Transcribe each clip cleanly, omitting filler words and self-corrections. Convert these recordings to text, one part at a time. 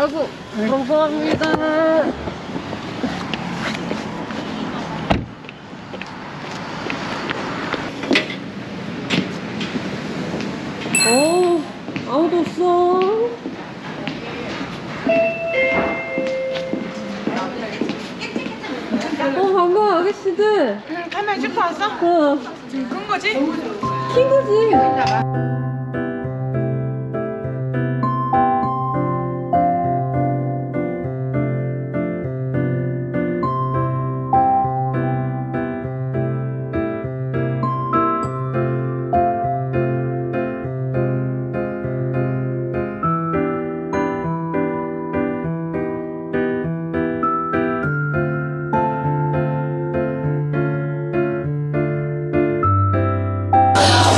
아이고, 감사합니다. 오, 아무도 없어. 반가워, 아저씨들. 응, 카메라 찍고 왔어? 어. 끈 거지? 킨 거지.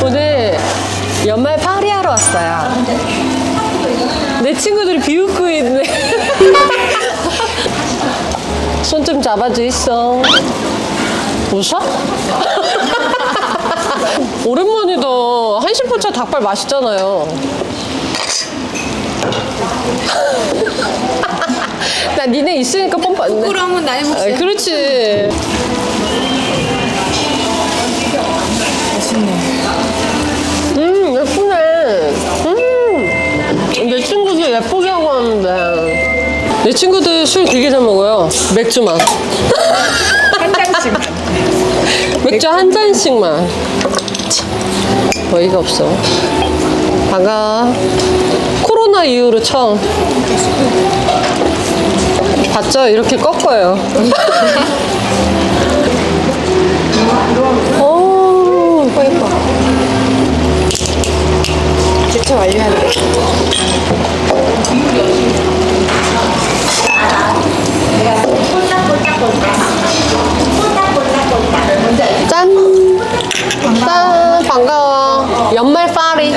오늘 연말 파리하러 왔어요. 내 친구들이 비웃고 있네. 손 좀 잡아줘 있어. 웃어? 오랜만이다. 한신포차 닭발 맛있잖아요. 나 니네 있으니까 뻔뻔. 부끄러우면 나이 먹지. 그렇지. 맛있네. 예쁘네. 내 친구들 예쁘게 하고 왔는데. 내 친구들 술 되게 잘 먹어요. 맥주만. 한 잔씩. 맥주 한 잔씩만. 어이가 없어. 반가워. 코로나 이후로 처음. 봤죠? 이렇게 꺾어요. 오, 예뻐, 예뻐. 주차 완료해야 돼. 짠! 짠! 반가워. 연말 파리.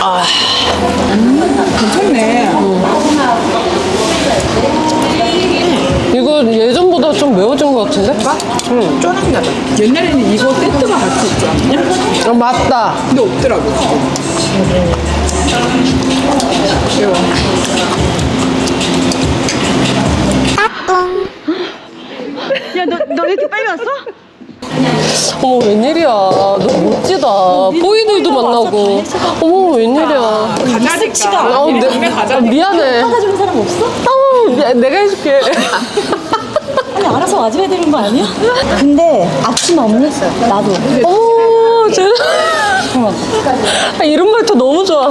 아, 괜찮네. 이거 예전보다 좀 매워진 것 같은데? 막? 응. 쫀았나 봐. 옛날에는 이거 세트가 같이 있지 않냐? 어, 맞다. 근데 없더라고. 귀여워. 까꿍. 야, 너 이렇게 빨리 왔어? 어머, 웬일이야. 너 멋지다. 보이들도 만나고. 어머, 웬일이야. 가자니까. 집에 가자. 미안해. 받아주는 사람 없어? 내가 해줄게. 아니, 알아서 와줘야 되는 거 아니야? 근데 아침 업무했어요. 나도. 오, 쟤. 아, 이런 말투 너무 좋아.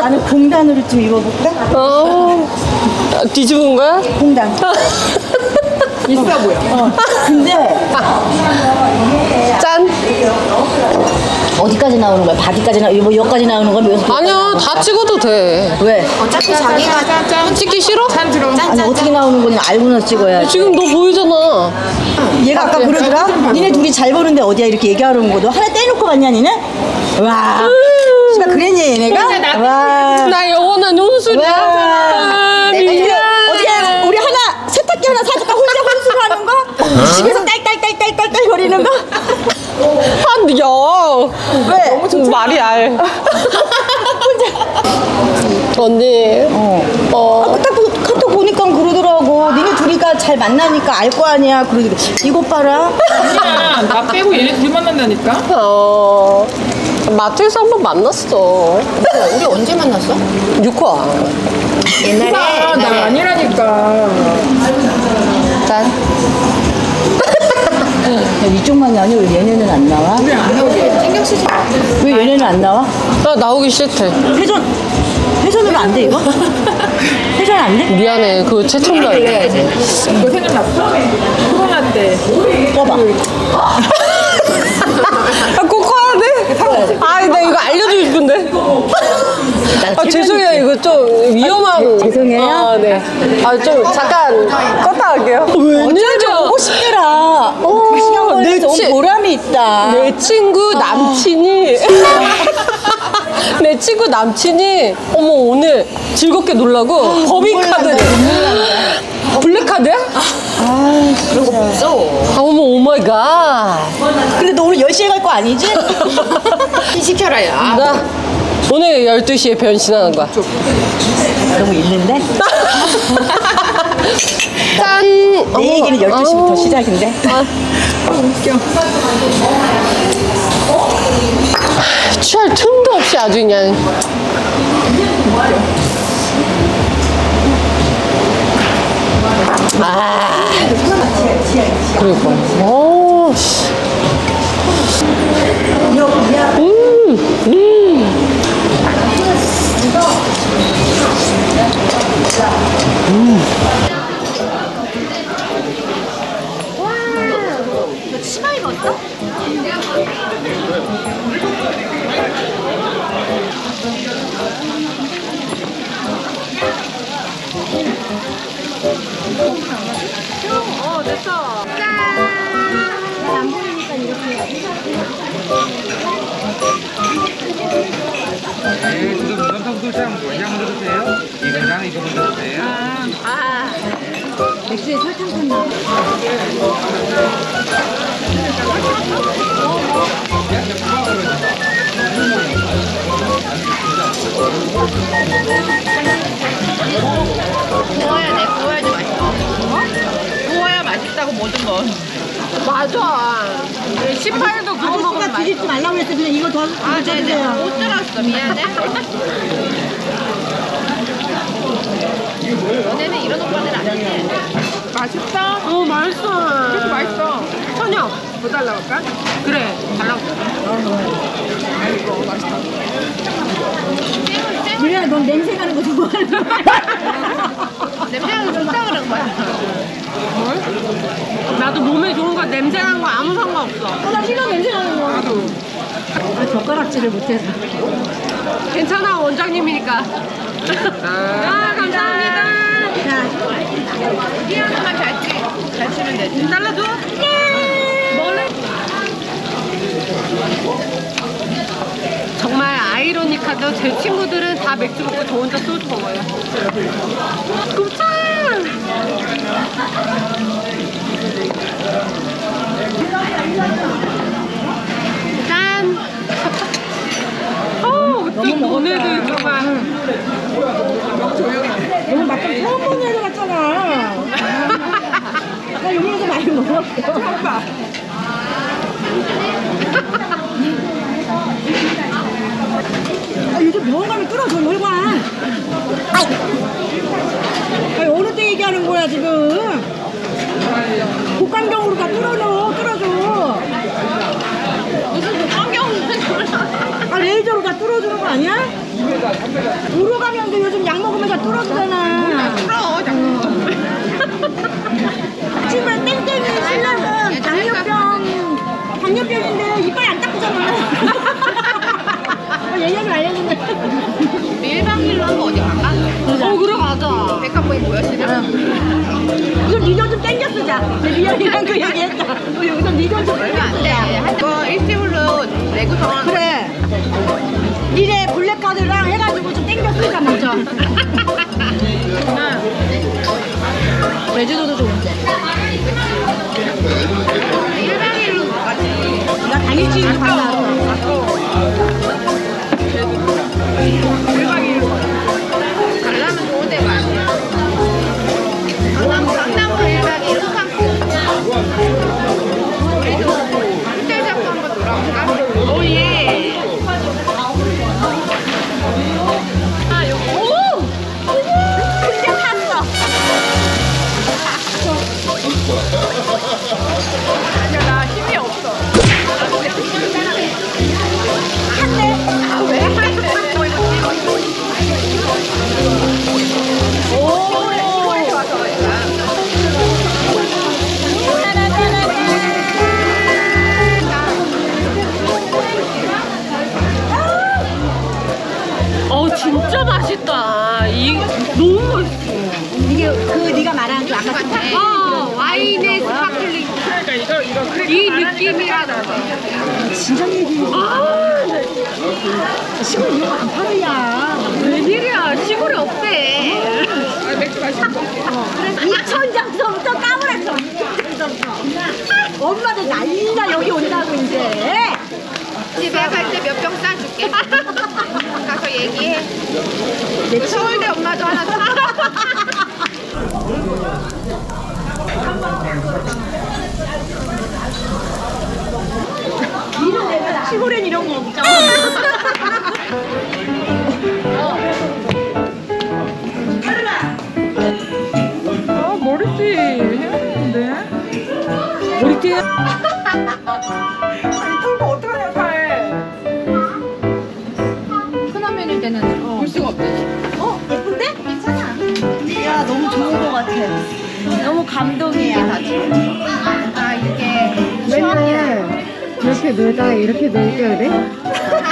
나는 공단으로 좀 입어볼까? 어. 아, 뒤집은 거야? 공단. 있어 보여. 어. 근데. 짠. 어디까지 나오는 거야? 바디까지 나오는 거야? 여기까지 나오는 거야? 아니야, 다 찍어도 돼. 왜? 어차피 자기가 찍기 싫어? 잘 들어. 아니, 어떻게 나오는 거냐? 알고 나서 찍어야지. 지금 너 보이잖아. 얘가 아까 그러더라? 니네 둘이 잘 보는데 어디야? 이렇게 얘기하는 거도 하나 떼놓고 갔냐, 니네? 와. 씨발, 그랬냐, 얘네가? 와. 나 영원한 혼술이야. 미안. 어떻게, 우리 하나, 세탁기 하나 사줄까? 혼자 혼술하는 거? 집에서 딸딸딸딸딸 거리는 거? 한, 여. 왜? 너무 좋지? 말이 알. 혼자. 언니. 어. 딱 카톡 보니까 그러더라고. 니네 둘이가 잘 만나니까 알 거 아니야. 그러더라고. 이거 봐라. 아니야. 나 빼고 얘네 둘 만난다니까? 어. 마트에서 한번 만났어. 우리 언제 만났어? 6화. 옛날에. 나 아니라니까. 짠. 이쪽만이 아니고 왜 얘네는 안 나와? 왜 안 나오게? 신경 쓰지 마. 왜 얘네는 안 나와? 나 나오기 싫대. 회전으로 안 돼, 이거? 회전 안 돼? 미안해, 그 최첨단. 이거 생각났어? 코로나 때. 꺼봐. 꼭 꺼야 돼? 아니, 나 이거 알려주고 싶은데. 아, 죄송해요. 이거 좀 위험하고. 죄송해요? 아, 네. 아, 좀 잠깐 껐다 갈게요. 왠지 보고 싶더라. 오, 내 보람이 있다. 내 친구 남친이. 내 친구 남친이, 어머, 오늘 즐겁게 놀라고, 법인카드. 블랙카드야? 아, 그런 거 무서워. 어머, 오 마이 갓. 근데 너 오늘 10시에 갈 거 아니지? 시켜라, 야. 나 오늘 12시에 변신하는 거야. 그런 거 있는데? 짠! 내 얘기는 12시부터 시작인데? 아, 웃겨. 취할 틈도 없이 아주 그냥. 아, 그리고 오, 와, 너 치마 입었어? 됐어. 짠! 안 보이니까 이렇게. 이건 설탕 뭐냐 물어보세요? 이거랑 이거 물어보세요. 아, 맥주에 설탕 탔나? 구워야 돼, 구워야지 맛있어. 구워야 맛있다고 모든 건. 맞아. 18도 구워 먹으면 맛있어. 뒤집지 말라고 했어. 그냥 이거 더. 아, 네네. 못 들었어. 미안해. 너네는 이런 오빠들 아니지? 맛있어? 어, 맛있어. 그래도 맛있어. 천여. 뭐 달라고 할까? 그래. 달라고. 아이고, 맛있다. 미래야, 넌 냄새 나는 거 좋아하는 거야? 냄새가 좋다 그런 거야. 뭘? 나도 몸에 좋은 거 냄새 나는 거 아무 상관없어. 나 싫어 냄새 나는 거. 나도. 나 젓가락질을 못해서. 괜찮아 원장님이니까. 아 감사합니다. 자, 피아노만 잘 치면 돼. 좀 잘라줘. 예. 뭐래? 정말 아이러니하죠. 제 친구들은 다 맥주 먹고 저 혼자 소주 먹어요. 끔찍. 짠! 어우, 어쩜 너네들 정말. 너무 막상 처음 보는 애들 같잖아. 나 요리도 많이 먹어. 처음 봐. 아, 요즘 병원 가면 끊어줘, 혈관. 아니, 어느 때 얘기하는 거야, 지금? 독감병으로 다 뚫어줘, 뚫어줘. 무슨 독감병으로 뚫어줘? 아, 레이저로 다 뚫어주는 거 아니야? 우로 감염도 요즘 약 먹으면 다 뚫어주잖아. 뚫어, 자꾸. 치마 땡땡이 신라면 당뇨병인데 이빨 안 닦잖아. 얘기하면 알려준다. 일박일로 한 거 어디 갈까? 어 그래 맞아. 백합보이 뭐였으냐? 우선 니전 좀 땡겨 쓰자. 리얼이랑 그 얘기했다. 우리 여기서 니전 좀 땡겨 쓰자. 이거 일시불로 내고 정하는 거. 그래. 니네 블랙카드랑 해가지고 좀 땡겨 쓰자 먼저. 제주도도 좋은데. 1박 2일로 못 가지. 나 당일치기로 간다. 강남은 좋은 데가 아니야. 강남은 1박 2일 호캉스. 우리도 호텔 잡고 한번 놀아볼까? 오 예. 아 여기. 오! 그냥 탔어. 아니야 나 힘이 없어. 한대. 아 왜? 진짜 맛있다. 너무 맛있어. 이게 그 네가 말하는 그 아까 어, 와인의 스파클링. 그러니까 이거 이 느낌이야 나도. 진짜 얘기. 아, 시골 이런 거 안 팔이야. 웬일이야? 시골이 없대. 맥주 맛있어. 그래, 2000장서부터 까불었어. 엄마들 난리나 여기 온다고 이제. 집에 갈 때 몇 병 싸줄게. 가서 얘기해. 내 서울대 엄마도 하나 사. 시골엔 이런 거 없잖아. 아, 머리띠 해야 되는데. 머리띠. 아니, 털고 어떡하냐, 팔. 큰화면일 때는 볼 수가 없대. 어? 예쁜데? 괜찮아. 야, 너무 좋은 거 같아. 너무 감동이야. 아, 이게. 맨날. 이렇게 놀다가 이렇게 놀게 돼?